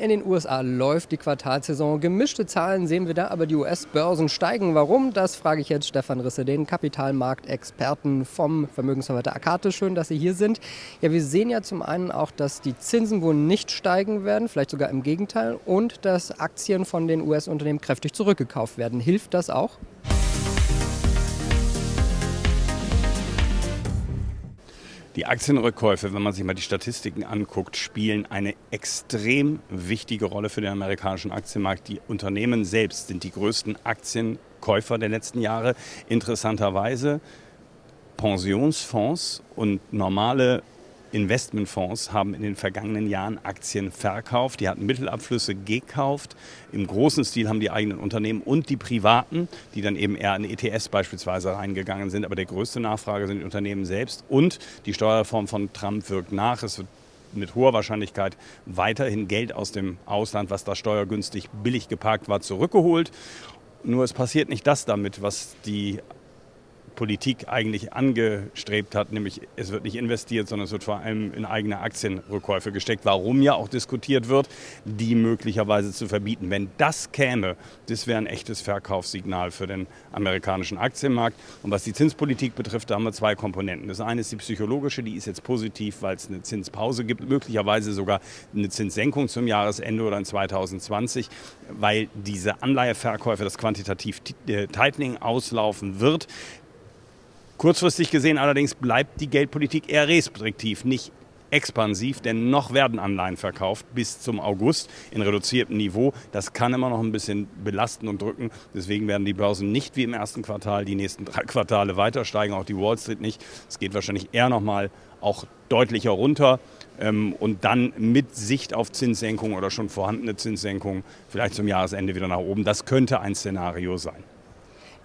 In den USA läuft die Quartalsaison. Gemischte Zahlen sehen wir da, aber die US-Börsen steigen. Warum? Das frage ich jetzt Stefan Risse, den Kapitalmarktexperten vom Vermögensverwalter Acatis. Schön, dass Sie hier sind. Ja, wir sehen ja zum einen auch, dass die Zinsen wohl nicht steigen werden, vielleicht sogar im Gegenteil, und dass Aktien von den US-Unternehmen kräftig zurückgekauft werden. Hilft das auch? Die Aktienrückkäufe, wenn man sich mal die Statistiken anguckt, spielen eine extrem wichtige Rolle für den amerikanischen Aktienmarkt. Die Unternehmen selbst sind die größten Aktienkäufer der letzten Jahre. Interessanterweise Pensionsfonds und normale Investmentfonds haben in den vergangenen Jahren Aktien verkauft, die hatten Mittelabflüsse gekauft. Im großen Stil haben die eigenen Unternehmen und die Privaten, die dann eben eher in ETFs beispielsweise reingegangen sind. Aber der größte Nachfrage sind die Unternehmen selbst, und die Steuerreform von Trump wirkt nach. Es wird mit hoher Wahrscheinlichkeit weiterhin Geld aus dem Ausland, was da steuergünstig billig geparkt war, zurückgeholt. Nur es passiert nicht das damit, was die Politik eigentlich angestrebt hat, nämlich es wird nicht investiert, sondern es wird vor allem in eigene Aktienrückkäufe gesteckt, warum ja auch diskutiert wird, die möglicherweise zu verbieten. Wenn das käme, das wäre ein echtes Verkaufssignal für den amerikanischen Aktienmarkt. Und was die Zinspolitik betrifft, da haben wir zwei Komponenten. Das eine ist die psychologische, die ist jetzt positiv, weil es eine Zinspause gibt, möglicherweise sogar eine Zinssenkung zum Jahresende oder in 2020, weil diese Anleiheverkäufe, das quantitativ Tightening auslaufen wird. Kurzfristig gesehen allerdings bleibt die Geldpolitik eher restriktiv, nicht expansiv, denn noch werden Anleihen verkauft bis zum August in reduziertem Niveau. Das kann immer noch ein bisschen belasten und drücken. Deswegen werden die Börsen nicht wie im ersten Quartal die nächsten 3 Quartale weiter steigen, auch die Wall Street nicht. Es geht wahrscheinlich eher nochmal auch deutlicher runter und dann mit Sicht auf Zinssenkung oder schon vorhandene Zinssenkung vielleicht zum Jahresende wieder nach oben. Das könnte ein Szenario sein.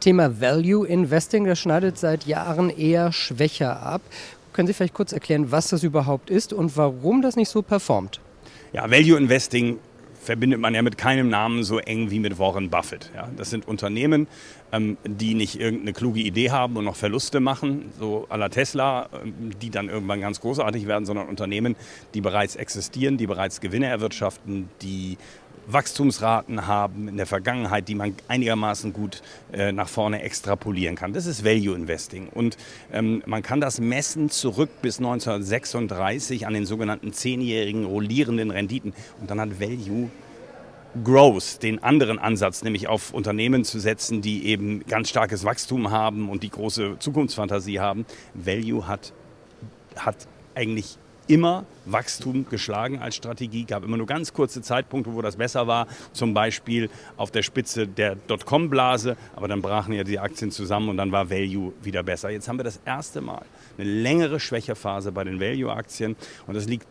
Thema Value Investing, das schneidet seit Jahren eher schwächer ab. Können Sie vielleicht kurz erklären, was das überhaupt ist und warum das nicht so performt? Ja, Value Investing verbindet man ja mit keinem Namen so eng wie mit Warren Buffett. Ja, das sind Unternehmen, die nicht irgendeine kluge Idee haben und noch Verluste machen, so à la Tesla, die dann irgendwann ganz großartig werden, sondern Unternehmen, die bereits existieren, die bereits Gewinne erwirtschaften, die Wachstumsraten haben in der Vergangenheit, die man einigermaßen gut nach vorne extrapolieren kann. Das ist Value Investing, und man kann das messen zurück bis 1936 an den sogenannten 10-jährigen rollierenden Renditen, und dann hat Value Growth den anderen Ansatz, nämlich auf Unternehmen zu setzen, die eben ganz starkes Wachstum haben und die große Zukunftsfantasie haben. Value hat eigentlich immer Wachstum geschlagen als Strategie, gab immer nur ganz kurze Zeitpunkte, wo das besser war, zum Beispiel auf der Spitze der Dotcom-Blase, aber dann brachen ja die Aktien zusammen und dann war Value wieder besser. Jetzt haben wir das erste Mal eine längere Schwächephase bei den Value-Aktien, und das liegt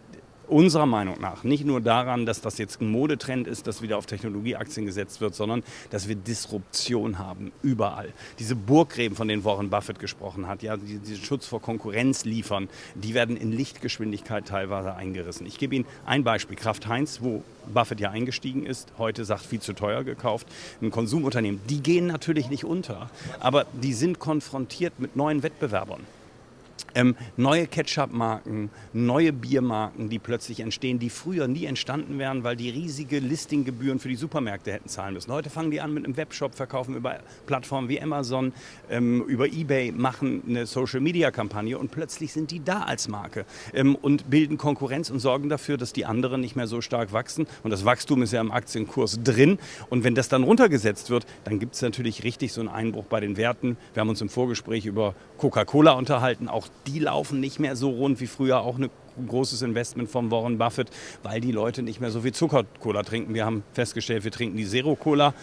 unserer Meinung nach nicht nur daran, dass das jetzt ein Modetrend ist, dass wieder auf Technologieaktien gesetzt wird, sondern dass wir Disruption haben überall. Diese Burggräben, von denen Warren Buffett gesprochen hat, ja, die Schutz vor Konkurrenz liefern, die werden in Lichtgeschwindigkeit teilweise eingerissen. Ich gebe Ihnen ein Beispiel. Kraft Heinz, wo Buffett ja eingestiegen ist, heute sagt, viel zu teuer gekauft, ein Konsumunternehmen. Die gehen natürlich nicht unter, aber die sind konfrontiert mit neuen Wettbewerbern. Neue Ketchup-Marken, neue Biermarken, die plötzlich entstehen, die früher nie entstanden wären, weil die riesige Listinggebühren für die Supermärkte hätten zahlen müssen. Heute fangen die an mit einem Webshop, verkaufen über Plattformen wie Amazon, über eBay, machen eine Social-Media-Kampagne, und plötzlich sind die da als Marke und bilden Konkurrenz und sorgen dafür, dass die anderen nicht mehr so stark wachsen. Und das Wachstum ist ja im Aktienkurs drin, und wenn das dann runtergesetzt wird, dann gibt es natürlich richtig so einen Einbruch bei den Werten. Wir haben uns im Vorgespräch über Coca-Cola unterhalten, auch die laufen nicht mehr so rund wie früher, auch ein großes Investment von Warren Buffett, weil die Leute nicht mehr so viel Zuckercola trinken. Wir haben festgestellt, wir trinken die Zero-Cola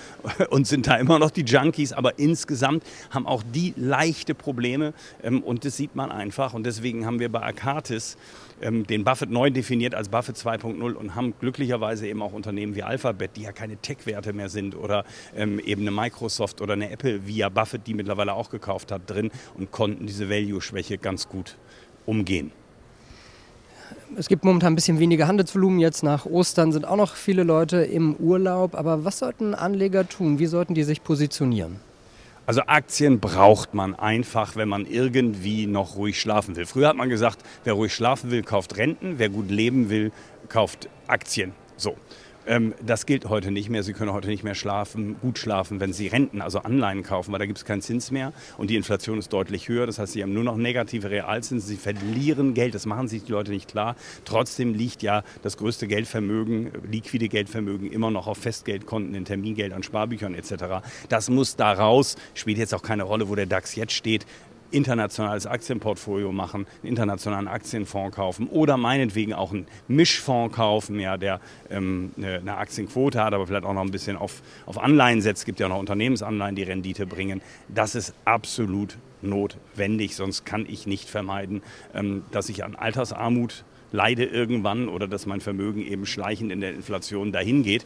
und sind da immer noch die Junkies, aber insgesamt haben auch die leichte Probleme, und das sieht man einfach, und deswegen haben wir bei Acatis den Buffett neu definiert als Buffett 2.0 und haben glücklicherweise eben auch Unternehmen wie Alphabet, die ja keine Tech-Werte mehr sind, oder eben eine Microsoft oder eine Apple, wie ja Buffett die mittlerweile auch gekauft hat, drin, und konnten diese Value-Schwäche ganz gut umgehen. Es gibt momentan ein bisschen weniger Handelsvolumen, jetzt nach Ostern sind auch noch viele Leute im Urlaub, aber was sollten Anleger tun? Wie sollten die sich positionieren? Also Aktien braucht man einfach, wenn man irgendwie noch ruhig schlafen will. Früher hat man gesagt, wer ruhig schlafen will, kauft Renten, wer gut leben will, kauft Aktien. So. Das gilt heute nicht mehr. Sie können heute nicht mehr gut schlafen, wenn Sie Renten, also Anleihen kaufen, weil da gibt es keinen Zins mehr und die Inflation ist deutlich höher. Das heißt, Sie haben nur noch negative Realzinsen, Sie verlieren Geld. Das machen sich die Leute nicht klar. Trotzdem liegt ja das größte Geldvermögen, liquide Geldvermögen, immer noch auf Festgeldkonten, in Termingeld, an Sparbüchern etc. Das muss da raus. Spielt jetzt auch keine Rolle, wo der DAX jetzt steht. Internationales Aktienportfolio machen, einen internationalen Aktienfonds kaufen oder meinetwegen auch einen Mischfonds kaufen, ja, der eine Aktienquote hat, aber vielleicht auch noch ein bisschen auf Anleihen setzt. Es gibt ja auch noch Unternehmensanleihen, die Rendite bringen. Das ist absolut notwendig, sonst kann ich nicht vermeiden, dass ich an Altersarmut leide irgendwann oder dass mein Vermögen eben schleichend in der Inflation dahin geht.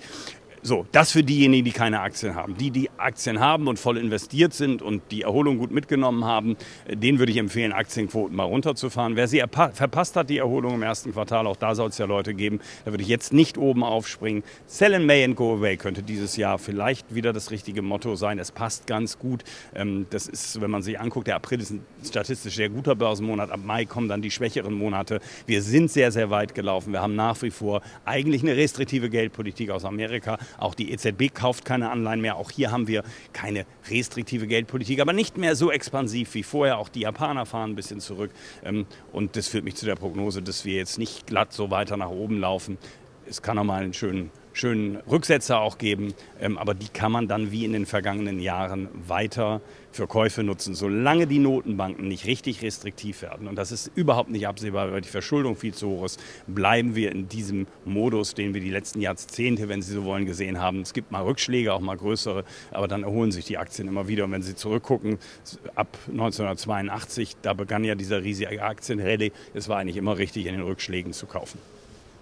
So, das für diejenigen, die keine Aktien haben. Die, die Aktien haben und voll investiert sind und die Erholung gut mitgenommen haben, denen würde ich empfehlen, Aktienquoten mal runterzufahren. Wer sie verpasst hat, die Erholung im ersten Quartal, auch da soll es ja Leute geben, da würde ich jetzt nicht oben aufspringen. Sell in May and go away könnte dieses Jahr vielleicht wieder das richtige Motto sein. Es passt ganz gut. Das ist, wenn man sich anguckt, der April ist ein statistisch sehr guter Börsenmonat. Ab Mai kommen dann die schwächeren Monate. Wir sind sehr, sehr weit gelaufen. Wir haben nach wie vor eigentlich eine restriktive Geldpolitik aus Amerika. Auch die EZB kauft keine Anleihen mehr. Auch hier haben wir keine restriktive Geldpolitik, aber nicht mehr so expansiv wie vorher. Auch die Japaner fahren ein bisschen zurück. Und das führt mich zu der Prognose, dass wir jetzt nicht glatt so weiter nach oben laufen. Es kann auch mal einen schönen Rücksetzer auch geben, aber die kann man dann wie in den vergangenen Jahren weiter für Käufe nutzen, solange die Notenbanken nicht richtig restriktiv werden. Und das ist überhaupt nicht absehbar, weil die Verschuldung viel zu hoch ist, bleiben wir in diesem Modus, den wir die letzten Jahrzehnte, wenn Sie so wollen, gesehen haben. Es gibt mal Rückschläge, auch mal größere, aber dann erholen sich die Aktien immer wieder. Und wenn Sie zurückgucken, ab 1982, da begann ja dieser riesige Aktienrallye, es war eigentlich immer richtig, in den Rückschlägen zu kaufen.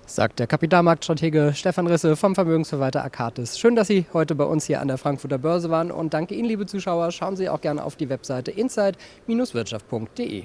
Sagt der Kapitalmarktstratege Stefan Risse vom Vermögensverwalter Acatis. Schön, dass Sie heute bei uns hier an der Frankfurter Börse waren und danke Ihnen, liebe Zuschauer. Schauen Sie auch gerne auf die Webseite inside-wirtschaft.de.